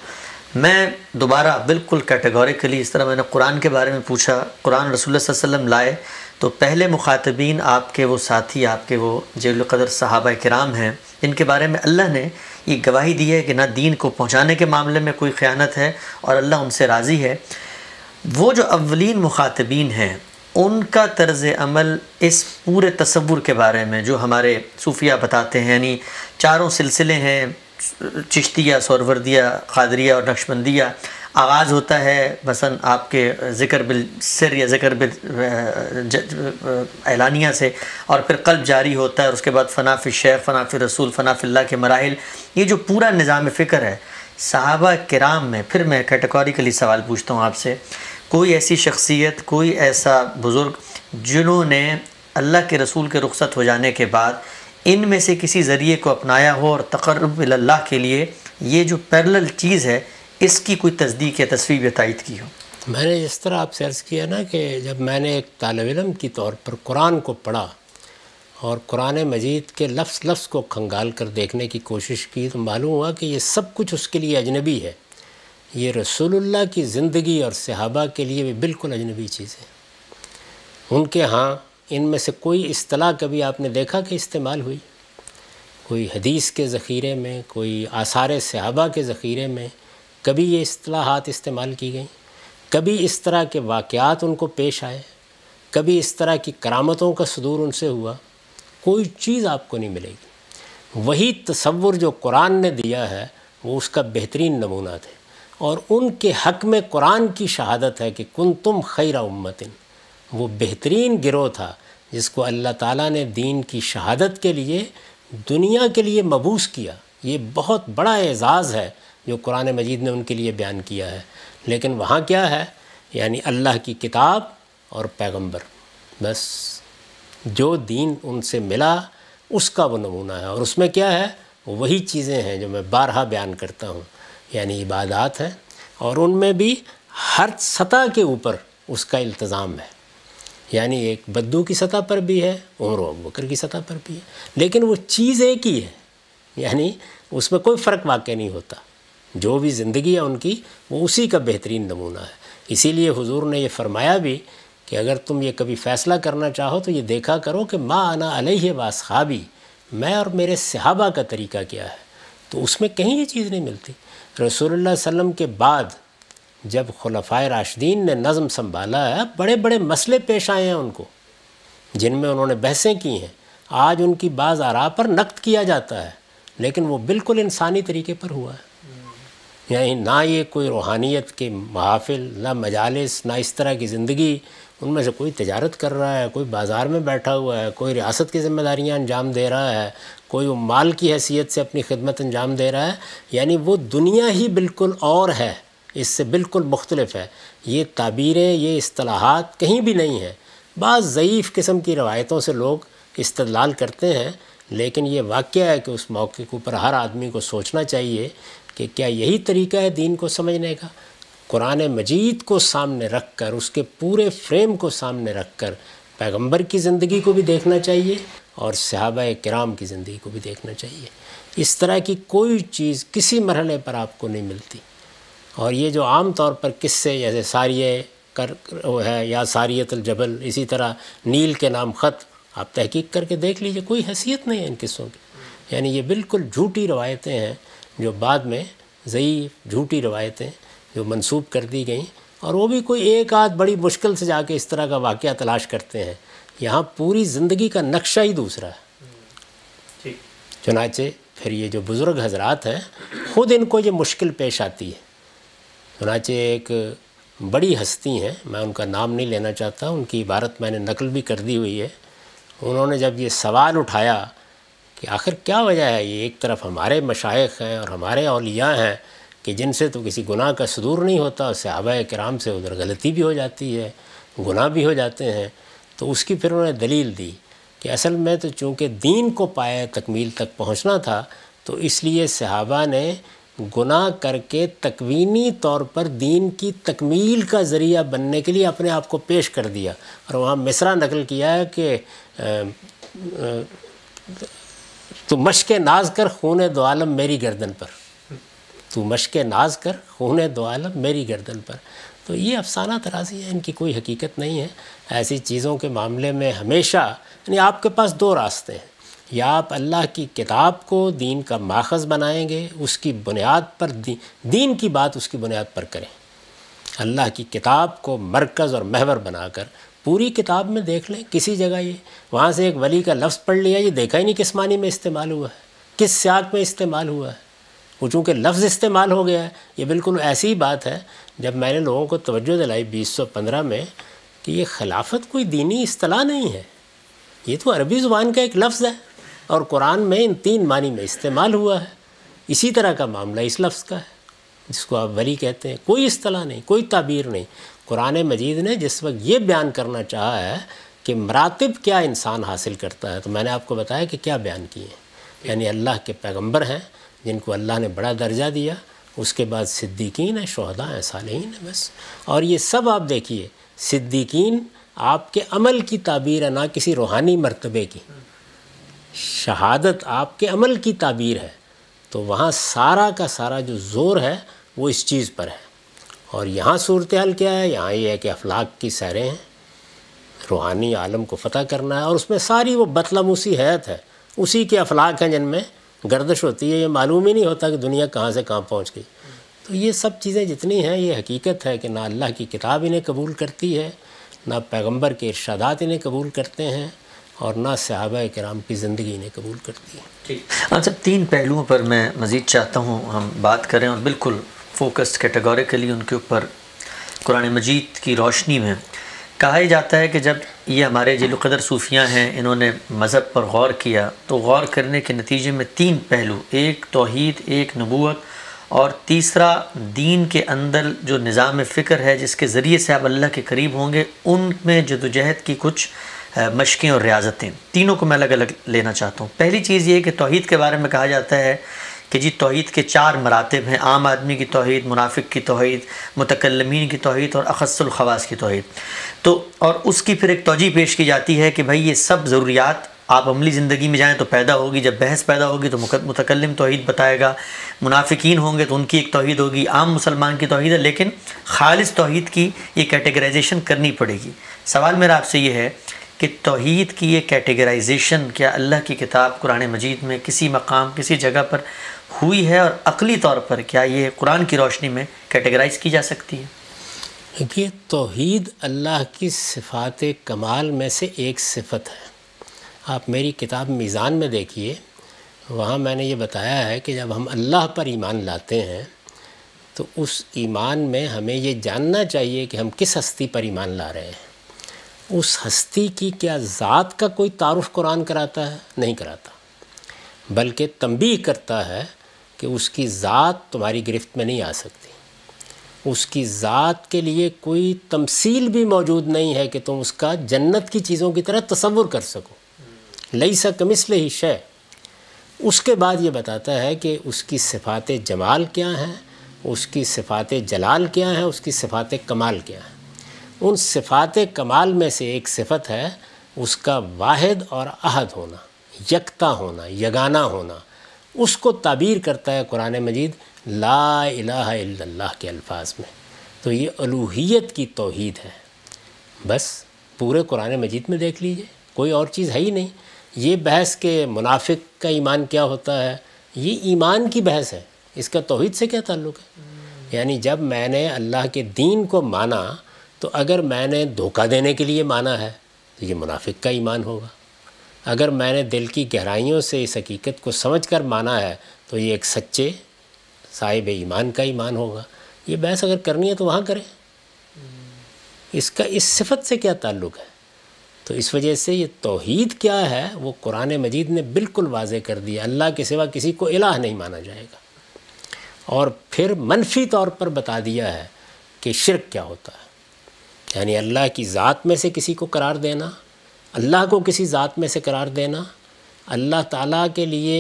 मैं दोबारा बिल्कुल कैटेगोरिकली, इस तरह मैंने कुरान के बारे में पूछा, कुरान रसूल सल्लल्लाहु अलैहि वसल्लम लाए, तो पहले मुखातबीन आपके वो साथी, आपके वो जलील क़दर सहाबा किराम हैं, इनके बारे में अल्लाह ने ये गवाही दी है कि ना दीन को पहुँचाने के मामले में कोई ख़यानत है और अल्लाह उनसे राज़ी है। वो जो अवलिन मुखातबीन हैं, उनका तर्ज़ अमल इस पूरे तसव्वुर के बारे में जो हमारे सूफिया बताते हैं, यानी चारों सिलसिले हैं, चिश्तिया, सौरवर्दिया, क़ादरिया और नक्शबंदिया। आगाज़ होता है मसलन आपके ज़िक्र बिल सिर या ज़िक्र बिल एलानिया से, और फिर क़ल्ब जारी होता है, और उसके बाद फ़ना फ़िल शेख, फ़ना फ़िल रसूल, फ़ना फ़िल्लाह के मराहिल। ये जो पूरा निज़ाम फ़िक्र है सहाबा किराम में, फिर मैं कैटेगोरिकली सवाल पूछता हूँ आपसे, कोई ऐसी शख्सियत, कोई ऐसा बुज़ुर्ग जिन्होंने अल्लाह के रसूल के रुखसत हो जाने के बाद इन में से किसी ज़रिए को अपनाया हो और तक़र्रुब इल्लाह के लिए ये जो पैरेलल चीज़ है, इसकी कोई तस्दीक या तस्वीर या तायद की हो? मैंने इस तरह आपसे अर्ज़ किया ना कि जब मैंने एक तालिब इल्म के तौर पर कुरान को पढ़ा और कुरान मजीद के लफ्ज़ लफ्ज़ को खंगाल कर देखने की कोशिश की, तो मालूम हुआ कि ये सब कुछ उसके लिए अजनबी है। ये रसूलुल्लाह की ज़िंदगी और सहाबा के लिए भी बिल्कुल अजनबी चीज़ है। उनके यहाँ इनमें से कोई इस्तलाह कभी आपने देखा कि इस्तेमाल हुई? कोई हदीस के ज़ख़ीरे में, कोई आसार सहाबा के ज़ख़ीरे में कभी ये इस्तलाहात इस्तेमाल की गई? कभी इस तरह के वाक़यात उनको पेश आए? कभी इस तरह की करामतों का सुदूर उनसे हुआ? कोई चीज़ आपको नहीं मिलेगी। वही तसव्वुर जो कुरान ने दिया है वो उसका बेहतरीन नमूना है। और उनके हक़ में कुरान की शहादत है कि कुंतुम खैरा उम्मतिन, वो बेहतरीन गिरोह था जिसको अल्लाह ताला ने दीन की शहादत के लिए दुनिया के लिए मबूस किया। ये बहुत बड़ा एज़ाज़ है जो कुरान मजीद ने उनके लिए बयान किया है। लेकिन वहाँ क्या है, यानी अल्लाह की किताब और पैगंबर, बस जो दीन उनसे मिला उसका वो नमूना है। और उसमें क्या है, वही चीज़ें हैं जो मैं बारहा बयान करता हूँ, यानी इबादात हैं। और उनमें भी हर सतह के ऊपर उसका इल्तज़ाम है, यानी एक बद्दू की सतह पर भी है, उमर अबू बकर की सतह पर भी है, लेकिन वो चीज़ एक ही है। यानी उसमें कोई फ़र्क वाक़ई नहीं होता। जो भी ज़िंदगी है उनकी, वो उसी का बेहतरीन नमूना है। इसीलिए हुजूर ने ये फ़रमाया भी कि अगर तुम ये कभी फ़ैसला करना चाहो तो ये देखा करो कि मा अना अलैहि वासहाबी, मैं और मेरे सहाबा का तरीका क्या है। तो उसमें कहीं ये चीज़ नहीं मिलती। रसूलुल्लाह सल्लम के बाद जब खुलफाए राशिदीन ने नज़म संभाला है, बड़े बड़े मसले पेश आए हैं उनको, जिनमें उन्होंने बहसें की हैं। आज उनकी बाज़ आरा पर नक़्द किया जाता है, लेकिन वो बिल्कुल इंसानी तरीके पर हुआ है। यानी ना ये कोई रूहानियत के महाफिल, ना मजालिस, ना इस तरह की ज़िंदगी। उनमें से कोई तिजारत कर रहा है, कोई बाज़ार में बैठा हुआ है, कोई रियासत की ज़िम्मेदारियाँ अंजाम दे रहा है, कोई माल की हैसियत से अपनी खिदमत अंजाम दे रहा है। यानी वो दुनिया ही बिल्कुल और है, इससे बिल्कुल मुख्तलिफ है। ये ताबीरें, ये इस्तलाहात कहीं भी नहीं हैं। बाज़ ज़ईफ़ किस्म की रवायतों से लोग इस्तदलाल करते हैं, लेकिन ये वाक़या है कि उस मौके के ऊपर हर आदमी को सोचना चाहिए कि क्या यही तरीका है दीन को समझने का। कुरान मजीद को सामने रख कर, उसके पूरे फ्रेम को सामने रख कर पैगम्बर की ज़िंदगी को भी देखना चाहिए और सहाबाए किराम की ज़िंदगी को भी देखना चाहिए। इस तरह की कोई चीज़ किसी मरहले पर आपको नहीं मिलती। और ये जो आम तौर पर किस्से जैसे सारिये कर वो है या सारियतुल जबल, इसी तरह नील के नाम ख़त, आप तहकीक करके देख लीजिए, कोई हैसियत नहीं है इन किस्सों की। यानी ये बिल्कुल झूठी रवायतें हैं जो बाद में ज़ईफ़ झूठी रवायतें जो मंसूब कर दी गई, और वो भी कोई एक आध बड़ी मुश्किल से जाके इस तरह का वाक़या तलाश करते हैं। यहाँ पूरी ज़िंदगी का नक्शा ही दूसरा है। ठीक, चुनाचे फिर ये जो बुज़ुर्ग हजरात हैं ख़ुद इनको ये मुश्किल पेश आती है। चुनाचे एक बड़ी हस्ती हैं, मैं उनका नाम नहीं लेना चाहता, उनकी इबारत मैंने नकल भी कर दी हुई है। उन्होंने जब ये सवाल उठाया कि आखिर क्या वजह है, ये एक तरफ़ हमारे मशाइख हैं और हमारे औलिया हैं कि जिनसे तो किसी गुनाह का सुदूर नहीं होता और सहाबाए किराम से उधर गलती भी हो जाती है, गुनाह भी हो जाते हैं। तो उसकी फिर उन्होंने दलील दी कि असल में तो चूँकि दीन को पाए तकमील तक पहुँचना था, तो इसलिए सहाबा ने गुनाह करके तकवीनी तौर पर दीन की तकमील का ज़रिया बनने के लिए अपने आप को पेश कर दिया। और वहाँ मिसरा नकल किया है कि तू मश्क नाज कर खून दो आलम मेरी गर्दन पर, तू मश्क नाज कर खून दो आलम मेरी गर्दन पर। तो ये अफसाना तराजी है, इनकी कोई हकीकत नहीं है। ऐसी चीज़ों के मामले में हमेशा यानी आपके पास दो रास्ते हैं, या आप अल्लाह की किताब को दीन का माखज़ बनाएंगे, उसकी बुनियाद पर दीन की बात उसकी बुनियाद पर करें, अल्लाह की किताब को मरकज़ और महवर बनाकर पूरी किताब में देख लें किसी जगह ये वहाँ से एक वली का लफ्ज़ पढ़ लिया, ये देखा ही नहीं किस मानी में इस्तेमाल हुआ है, किस सियाक में इस्तेमाल हुआ है, वो चूँकि लफ्ज़ इस्तेमाल हो गया है। ये बिल्कुल ऐसी ही बात है, जब मैंने लोगों को तवज्जो दिलाई 2015 में कि ये खिलाफत कोई दीनी इस्तलाह नहीं है, ये तो अरबी ज़ुबान का एक लफ्ज़ है और कुरान में इन तीन मानी में इस्तेमाल हुआ है। इसी तरह का मामला इस लफ्ज़ का है जिसको आप वली कहते हैं, कोई इस्तलाह नहीं, कोई ताबीर नहीं। कुरान मजीद ने जिस वक्त ये बयान करना चाहा है कि मरातब क्या इंसान हासिल करता है, तो मैंने आपको बताया कि क्या बयान किए हैं। यानी अल्लाह के पैगम्बर हैं जिनको अल्लाह ने बड़ा दर्जा दिया, उसके बाद सिद्दीकीन है, शुहदा है, सालेहीन है, बस। और ये सब आप देखिए, सिद्दीकीन आपके अमल की ताबीर है, ना किसी रूहानी मरतबे की। शहादत आपके अमल की ताबीर है, तो वहाँ सारा का सारा जो ज़ोर है वो इस चीज़ पर है। और यहाँ सूरत हाल क्या है, यहाँ ये है कि अफलाक की सैरें हैं, रूहानी आलम को फ़तह करना है, और उसमें सारी वो बतलमूसी हैत है, उसी के अफलाक हैं जिनमें गर्दश होती है, ये मालूम ही नहीं होता कि दुनिया कहाँ से कहाँ पहुँच गई। तो ये सब चीज़ें जितनी हैं ये हकीकत है कि ना अल्लाह की किताब इन्हें कबूल करती है, ना पैगंबर के इरशादात इन्हें कबूल करते हैं, और ना सहाबाए किराम की ज़िंदगी इन्हें कबूल करती है। ठीक, अच्छा, तीन पहलुओं पर मैं मज़ीद चाहता हूँ हम बात करें, और बिल्कुल फोकस्ड कैटेगोरिकली उनके ऊपर कुरान मजीद की रोशनी में। कहा ही जाता है कि जब ये हमारे जिलुक़दर सूफियाँ हैं, इन्होंने मज़हब पर गौर किया, तो गौर करने के नतीजे में तीन पहलू, एक तौहीद, एक नबूवत, और तीसरा दीन के अंदर जो निज़ाम फ़िक्र है जिसके ज़रिए से आप अल्लाह के करीब होंगे, उनमें जदोजहद की कुछ मशक़ें और रियाजतें, तीनों को मैं अलग अलग लेना चाहता हूँ। पहली चीज़ ये कि तौहीद के बारे में कहा जाता है कि जी तौहीद के चार मरातब हैं, आम आदमी की तौहीद, मुनाफिक की तौहीद, मुतकल्लमीन की तौहीद, और अखस्सुल ख़वास की तौहीद। तो और उसकी फिर एक तौजीह पेश की जाती है कि भाई ये सब ज़रूरियात आप अमली ज़िंदगी में जाएँ तो पैदा होगी, जब बहस पैदा होगी तो मुतकल्लिम तौहीद बताएगा, मुनाफिकीन होंगे तो उनकी एक तौहीद होगी, आम मुसलमान की तौहीद है, लेकिन खालिस तौहीद की ये कैटेगराइजेशन करनी पड़ेगी। सवाल मेरा आपसे ये है कि तौहीद की ये कैटेगराइजेशन क्या अल्लाह की किताब कुरान मजीद में किसी मकाम, किसी जगह पर हुई है, और अकली तौर पर क्या ये कुरान की रोशनी में कैटेगराइज़ की जा सकती है? देखिए, तौहीद अल्लाह की सिफात कमाल में से एक सिफत है। आप मेरी किताब मीज़ान में देखिए, वहाँ मैंने ये बताया है कि जब हम अल्लाह पर ईमान लाते हैं तो उस ईमान में हमें ये जानना चाहिए कि हम किस हस्ती पर ईमान ला रहे हैं। उस हस्ती की क्या ज़ात का कोई तारुफ़ कुरान कराता है? नहीं कराता, बल्कि तंबीह करता है कि उसकी ज़ात तुम्हारी गिरफ्त में नहीं आ सकती, उसकी ज़ात के लिए कोई तमसील भी मौजूद नहीं है कि तुम उसका जन्नत की चीज़ों की तरह तसव्वुर कर सको। लैसा कमिस्ले ही शय। उसके बाद ये बताता है कि उसकी सिफ़ात जमाल क्या हैं, उसकी सिफ़ात जलाल क्या हैं, उसकी सिफ़ात कमाल क्या हैं। उन सिफ़ात कमाल में से एक सिफ़त है उसका वाहिद और अहद होना, यकता होना, यगाना होना। उसको ताबीर करता है कुरान मजीद ला इलाहा इल्लल्लाह के अल्फाज में। तो ये अलूहियत की तौहीद है। बस पूरे कुरान मजीद में देख लीजिए, कोई और चीज़ है ही नहीं। ये बहस के मुनाफिक का ईमान क्या होता है, ये ईमान की बहस है, इसका तौहीद से क्या ताल्लुक़ है। यानी जब मैंने अल्लाह के दीन को माना तो अगर मैंने धोखा देने के लिए माना है तो ये मुनाफिक का ईमान होगा। अगर मैंने दिल की गहराइयों से इस हकीकत को समझकर माना है तो ये एक सच्चे साहिब ईमान का ईमान होगा। ये बहस अगर करनी है तो वहाँ करें, इसका इस सिफत से क्या ताल्लुक़ है। तो इस वजह से ये तौहीद क्या है वो कुरान मजीद ने बिल्कुल वाज़े कर दिया। अल्लाह के सिवा किसी को इलाह नहीं माना जाएगा। और फिर मनफी तौर पर बता दिया है कि शिर्क क्या होता है, यानी अल्लाह की ज़ात में से किसी को करार देना, अल्लाह को किसी ज़ात में से करार देना, अल्लाह ताला के लिए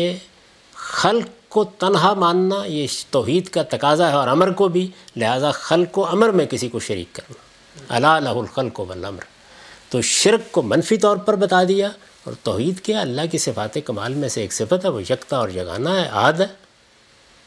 खल्क को तन्हा मानना, ये तौहीद का तकाजा है। और अमर को भी, लिहाजा खल्क को अमर में किसी को शरीक करना, अला लहुल खल्क वल अमर। तो शिर्क को मनफी तौर पर बता दिया और तौहीद के अल्लाह की सिफात कमाल में से एक सिफत है, वो यकता और जगाना है, आद है,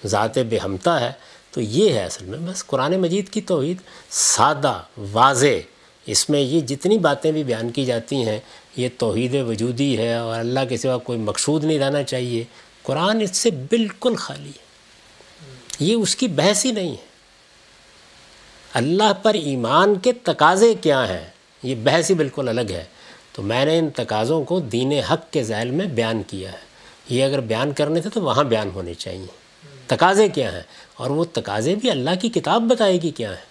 ज़ात बेहमता है। तो ये है असल में बस कुरान मजीद की तौहीद, सादा वाजे। इसमें ये जितनी बातें भी बयान की जाती हैं ये तौहीद वजूदी है और अल्लाह के सिवा कोई मकसूद नहीं रहना चाहिए। कुरान इससे बिल्कुल खाली है, ये उसकी बहस ही नहीं है। अल्लाह पर ईमान के तकाजे क्या हैं, ये बहस ही बिल्कुल अलग है। तो मैंने इन तकाज़ों को दीन हक़ के ज़ैल में बयान किया है। ये अगर बयान करने थे तो वहाँ बयान होने चाहिए तकाज़े क्या हैं, और वो तकाज़े भी अल्लाह की किताब बताएगी क्या है।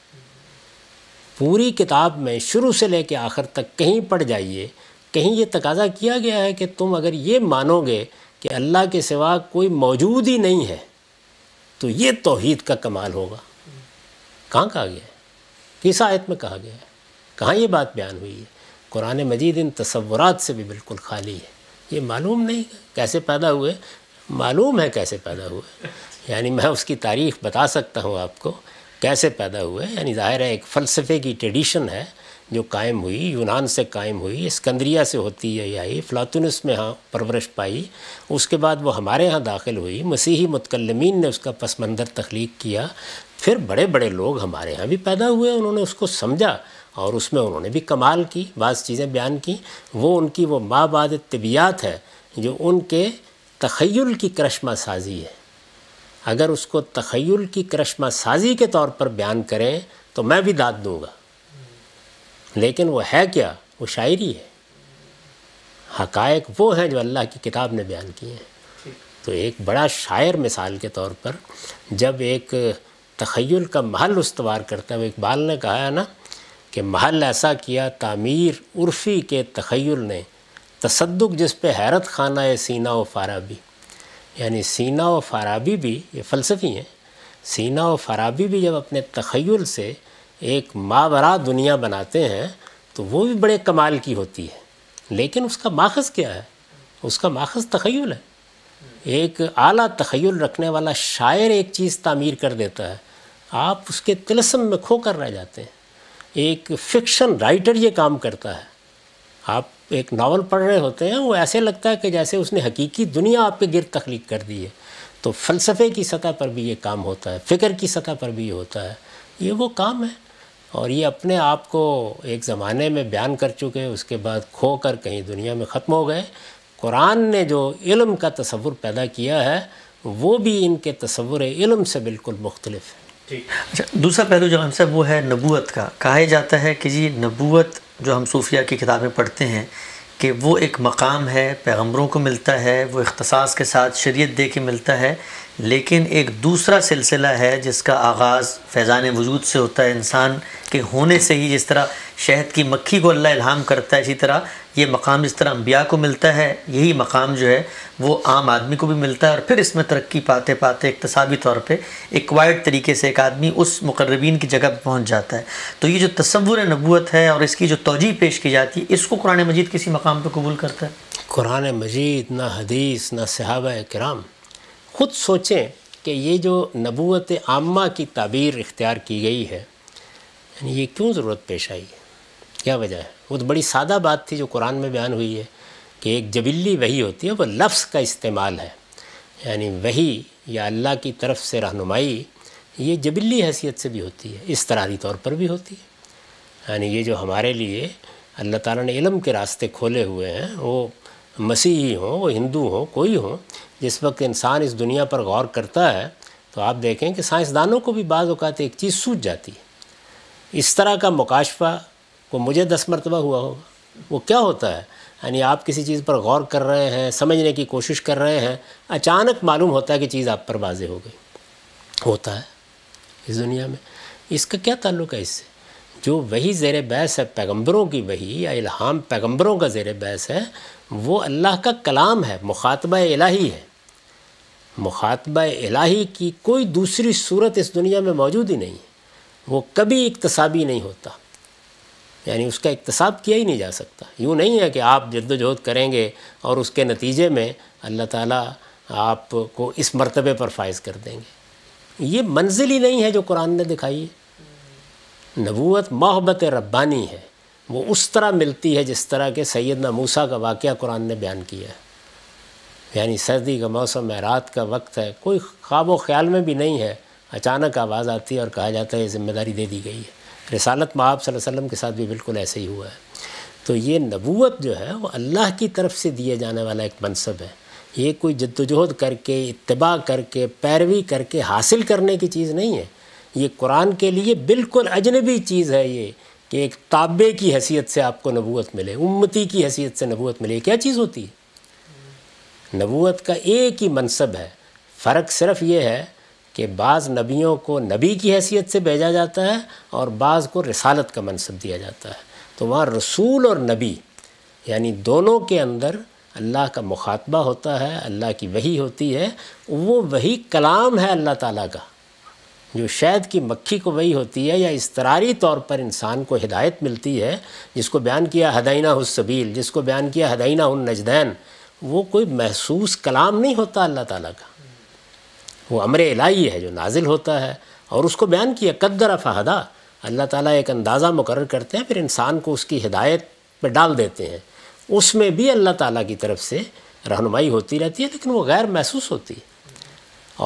पूरी किताब में शुरू से लेकर आखिर तक कहीं पढ़ जाइए, कहीं ये तकाज़ा किया गया है कि तुम अगर ये मानोगे कि अल्लाह के सिवा कोई मौजूद ही नहीं है तो ये तौहीद का कमाल होगा। कहाँ कहा गया है, किस आयत में कहा गया है, कहाँ ये बात बयान हुई है। कुरान मजीद इन तसव्वुरात से भी बिल्कुल खाली है। ये मालूम नहीं कैसे पैदा हुए, मालूम है कैसे पैदा हुए, यानी मैं उसकी तारीख़ बता सकता हूँ आपको कैसे पैदा हुए। यानी ज़ाहिर है एक फ़लसफ़े की ट्रेडिशन है जो कायम हुई, यूनान से कायम हुई, इस्कंदरिया से होती है आई, फ़लातुनुस में हाँ परवरिश पाई, उसके बाद वो हमारे यहाँ दाखिल हुई। मसीही मुतकल्लमीन ने उसका पस मंज़र तख्लीक किया, फिर बड़े बड़े लोग हमारे यहाँ भी पैदा हुए, उन्होंने उसको समझा और उसमें उन्होंने भी कमाल की बाज़ चीज़ें बयान की। वो उनकी वो माबाद तबियात है जो उनके तख़य्युल की करश्मा साज़ी है। अगर उसको तख़य्युल की करश्मा साज़ी के तौर पर बयान करें तो मैं भी दाद दूँगा, लेकिन वो है क्या, वो शायरी है। हक़ायक वो हैं जो अल्लाह की किताब ने बयान किए हैं। तो एक बड़ा शायर मिसाल के तौर पर जब एक तख़य्युल का महल उस्तवार करता है, वो इकबाल ने कहा है ना कि महल ऐसा किया तामीर उर्फ़ी के तख़य्युल ने, तसद्दुक जिस पे हैरत खाना है सीना व फाराबी। यानी सीना व फाराबी भी, ये फ़लसफ़ी हैं, सीना व फाराबी भी जब अपने तख़य्युल से एक मावरा दुनिया बनाते हैं तो वो भी बड़े कमाल की होती है। लेकिन उसका माखज़ क्या है, उसका माखज़ तख़य्युल है। एक आला तख़य्युल रखने वाला शायर एक चीज़ तामीर कर देता है, आप उसके तिलस्म में खोकर रह जाते हैं। एक फ़िक्शन राइटर ये काम करता है, आप एक नावल पढ़ रहे होते हैं, वो ऐसे लगता है कि जैसे उसने हकीकी दुनिया आपके गिर्द तख्लीक कर दी है। तो फ़लसफ़े की सतह पर भी ये काम होता है, फ़िक्र की सतह पर भी ये होता है, ये वो काम है। और ये अपने आप को एक ज़माने में बयान कर चुके, उसके बाद खो कर कहीं दुनिया में ख़त्म हो गए। कुरान ने जो इल्म का तसव्वुर पैदा किया है वो भी इनके तसव्वुर इल्म से बिल्कुल मुख्तलिफ है। अच्छा, दूसरा पहलू जो हमसे वो है नबूवत का। कहा जाता है कि जी नबूवत जो हम सूफिया की किताबें पढ़ते हैं कि वो एक मकाम है, पैगम्बरों को मिलता है, वो इख्तसास के साथ शरीयत दे के मिलता है, लेकिन एक दूसरा सिलसिला है जिसका आगाज़ फैज़ान वजूद से होता है, इंसान के होने से ही। जिस तरह शहद की मक्खी को अल्लाह इल्हाम करता है, इसी तरह ये मकाम जिस तरह अंबिया को मिलता है, यही मकाम जो है वो आम आदमी को भी मिलता है। और फिर इसमें तरक्की पाते पाते इक्तसाबी तौर पर एक्वायर्ड तरीके से एक आदमी उस मुकर्रबीन की जगह पर पहुँच जाता है। तो ये जो तसव्वुर नबूवत है और इसकी जो तौजीह पेश की जाती है, इसको कुरान मजीद किसी मकाम पर कबूल करता है? कुरान मजीद ना हदीस ना सहाबा कराम। ख़ुद सोचें कि ये जो नबूवत आम्मा की ताबीर इख्तियार की गई है, यानी ये क्यों ज़रूरत पेश आई है, क्या वजह है? वो तो बड़ी सादा बात थी जो कुरान में बयान हुई है कि एक जबिल्ली वही होती है, वह लफ्ज़ का इस्तेमाल है, यानी वही या अल्लाह की तरफ से रहनुमाई ये जबिल्ली हैसियत से भी होती है, इस तरह तौर पर भी होती है। यानी ये जो हमारे लिए अल्लाह ताला ने इल्म के रास्ते खोले हुए हैं, वो मसीही हों, वो हिंदू हों, कोई हो, जिस वक्त इंसान इस दुनिया पर गौर करता है तो आप देखें कि साइंसदानों को भी बाज़ औक़ात एक चीज़ सूझ जाती है। इस तरह का मुकाशफा को मुझे 10 मरतबा हुआ होगा। वो क्या होता है? यानी आप किसी चीज़ पर गौर कर रहे हैं, समझने की कोशिश कर रहे हैं, अचानक मालूम होता है कि चीज़ आप पर वाज़े हो गई। होता है इस दुनिया में। इसका क्या ताल्लुक़ है इससे? जो वही ज़ेर बहस है पैगम्बरों की, वही या इल्हाम पैगम्बरों का ज़ेर बहस है, वो अल्लाह का कलाम है, मुखातबा इलाही है। मुखातबा इलाही की कोई दूसरी सूरत इस दुनिया में मौजूद ही नहीं है। वो कभी इक्तसाबी नहीं होता, यानी उसका इक्तसाब किया ही नहीं जा सकता। यूँ नहीं है कि आप जद्दोजहद करेंगे और उसके नतीजे में अल्लाह ताला आपको इस मरतबे पर फायज़ कर देंगे। ये मंजिल ही नहीं है जो कुरान ने दिखाई है। नबूवत मोहब्बत रब्बानी है, वो उस तरह मिलती है जिस तरह के सैयदना मूसा का वाक़या कुरान ने बयान किया है। यानी सर्दी का मौसम है, रात का वक्त है, कोई ख्वाब व ख्याल में भी नहीं है, अचानक आवाज़ आती है और कहा जाता है ज़िम्मेदारी दे दी गई है। रिसालत महब सल्लल्लाहु अलैहि वसल्लम के साथ भी बिल्कुल ऐसे ही हुआ है। तो ये नबूवत जो है वो अल्लाह की तरफ से दिए जाने वाला एक मनसब है। ये कोई जद्दोजहद करके, इत्तबा करके, पैरवी करके हासिल करने की चीज़ नहीं है। ये कुरान के लिए बिल्कुल अजनबी चीज़ है ये, कि एक ताबे की हैसियत से आपको नबूवत मिले, उम्मती की हैसियत से नबूवत मिले। क्या चीज़ होती है? नबूवत का एक ही मनसब है। फ़र्क सिर्फ ये है कि बाज़ नबियों को नबी की हैसियत से भेजा जाता है और बाज़ को रिसालत का मनसब दिया जाता है। तो वहाँ रसूल और नबी यानी दोनों के अंदर अल्लाह का मुखातबा होता है, अल्लाह की वही होती है। वो वही कलाम है अल्लाह ताला का, जो शहद की मक्खी को वही होती है या इसतरारी तौर पर इंसान को हिदायत मिलती है, जिसको बयान किया हदाइना हुस्सबील, जिसको बयान किया हदाइना हुन्नजदैन। वो कोई महसूस कलाम नहीं होता अल्लाह ताला का, वो अमरे इलाही है जो नाजिल होता है। और उसको बयान किया कद्दर फ़हदा, अल्लाह ताला एक अंदाज़ा मुकर्रर करते हैं, फिर इंसान को उसकी हिदायत पर डाल देते हैं। उसमें भी अल्लाह ताला की तरफ से रहनुमाई होती रहती है, लेकिन वो गैर महसूस होती है।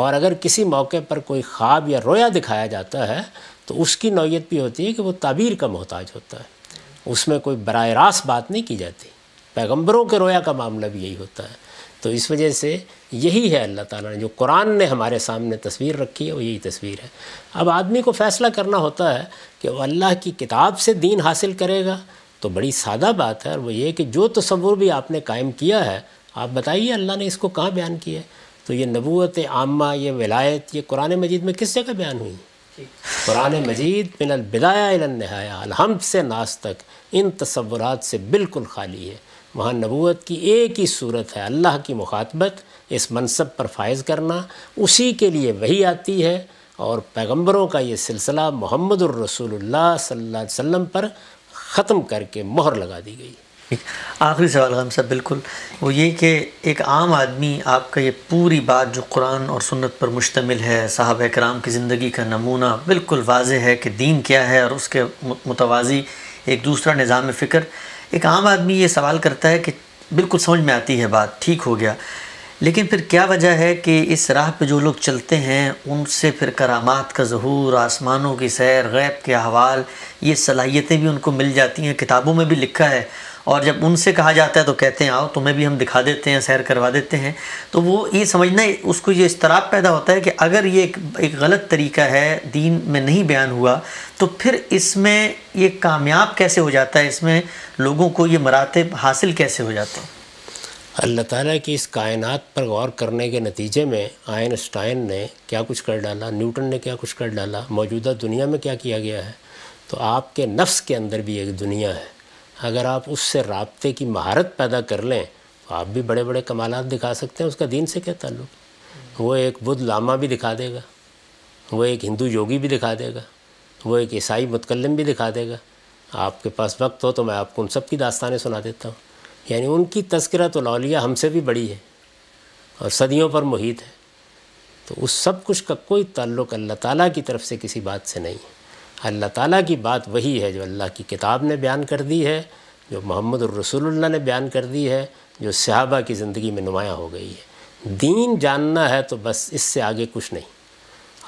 और अगर किसी मौके पर कोई ख्वाब या रोया दिखाया जाता है तो उसकी नौयत भी होती है कि वो ताबीर का मोहताज होता है, उसमें कोई बराह रास्त बात नहीं की जाती। पैगंबरों के रोया का मामला भी यही होता है। तो इस वजह से यही है अल्लाह ताला ने, जो कुरान ने हमारे सामने तस्वीर रखी है, वो यही तस्वीर है। अब आदमी को फ़ैसला करना होता है कि वह अल्लाह की किताब से दीन हासिल करेगा, तो बड़ी सादा बात है। और वो ये कि जो तस्वुर भी आपने कायम किया है, आप बताइए अल्लाह ने इसको कहाँ बयान किया है? तो ये नबूवत आम्मा, ये विलायत, ये कुरान मजीद में किस जगह बयान हुई? कुरान मजीद मिनल बिदाया इलन निहाया, अलहम्द से नास तक, इन तसव्वुरात से बिल्कुल खाली है। वहाँ नबूवत की एक ही सूरत है, अल्लाह की मुखातबत, इस मनसब पर फायज़ करना, उसी के लिए वही आती है। और पैगम्बरों का ये सिलसिला मोहम्मदुर रसूलुल्लाह सल्लल्लाहु अलैहि वसल्लम पर ख़त्म करके मोहर लगा दी गई। आखिरी सवाल हम सब बिल्कुल वो ये कि एक आम आदमी, आपका ये पूरी बात जो कुरान और सुन्नत पर मुश्तमिल है, साहबा कराम की ज़िंदगी का नमूना बिल्कुल वाज़ेह है कि दीन क्या है और उसके मुतवाज़ी एक दूसरा निज़ाम फ़िक्र, एक आम आदमी ये सवाल करता है कि बिल्कुल समझ में आती है बात, ठीक हो गया, लेकिन फिर क्या वजह है कि इस राह पे जो लोग चलते हैं उनसे फिर करामात का ज़हूर, आसमानों की सैर, गैब के अहवाल, ये सलाहियतें भी उनको मिल जाती हैं, किताबों में भी लिखा है। और जब उनसे कहा जाता है तो कहते हैं आओ तुम्हें भी हम दिखा देते हैं, सैर करवा देते हैं। तो वो ये समझना, उसको ये इस्तराब पैदा होता है कि अगर ये एक गलत तरीका है, दीन में नहीं बयान हुआ, तो फिर इसमें ये कामयाब कैसे हो जाता है, इसमें लोगों को ये मरातब हासिल कैसे हो जाते हैं? अल्लाह ताला की इस कायनात पर गौर करने के नतीजे में आइंस्टाइन ने क्या कुछ कर डाला, न्यूटन ने क्या कुछ कर डाला, मौजूदा दुनिया में क्या किया गया है। तो आपके नफ्स के अंदर भी एक दुनिया है, अगर आप उससे राब्ते की महारत पैदा कर लें तो आप भी बड़े बड़े कमालात दिखा सकते हैं। उसका दीन से क्या ताल्लुक़? वो एक बुद्ध लामा भी दिखा देगा, वो एक हिंदू योगी भी दिखा देगा, वो एक ईसाई मुतकल्लम भी दिखा देगा। आपके पास वक्त हो तो मैं आपको उन सब की दास्तानें सुना देता हूँ। यानी उनकी तज़किरतुल औलिया हमसे भी बड़ी है और सदियों पर मुहित है। तो उस सब कुछ का कोई ताल्लुक़ अल्लाह ताला की तरफ से किसी बात से नहीं है। अल्लाह ताला की बात वही है जो अल्लाह की किताब ने बयान कर दी है, जो मोहम्मद रसूलुल्लाह ने बयान कर दी है, जो सहाबा की ज़िंदगी में नुमायाँ हो गई है। दीन जानना है तो बस इससे आगे कुछ नहीं।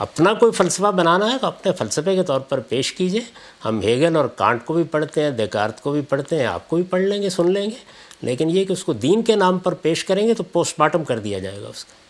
अपना कोई फ़लसफ़ा बनाना है तो अपने फ़लसफ़े के तौर पर पेश कीजिए। हम हेगल और कांट को भी पढ़ते हैं, देकार्त को भी पढ़ते हैं, आपको भी पढ़ लेंगे, सुन लेंगे, लेकिन ये कि उसको दीन के नाम पर पेश करेंगे तो पोस्टमार्टम कर दिया जाएगा उसका।